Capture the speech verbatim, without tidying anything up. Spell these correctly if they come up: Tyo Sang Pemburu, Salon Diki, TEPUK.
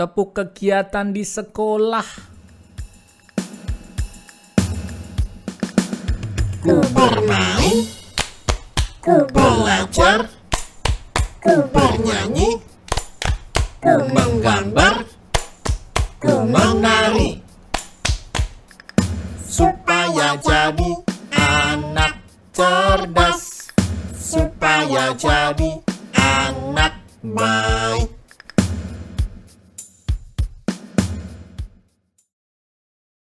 Tepuk kegiatan di sekolah. Ku bermain, ku belajar, ku bernyanyi, ku menggambar, ku menari, supaya jadi anak cerdas, supaya jadi anak baik.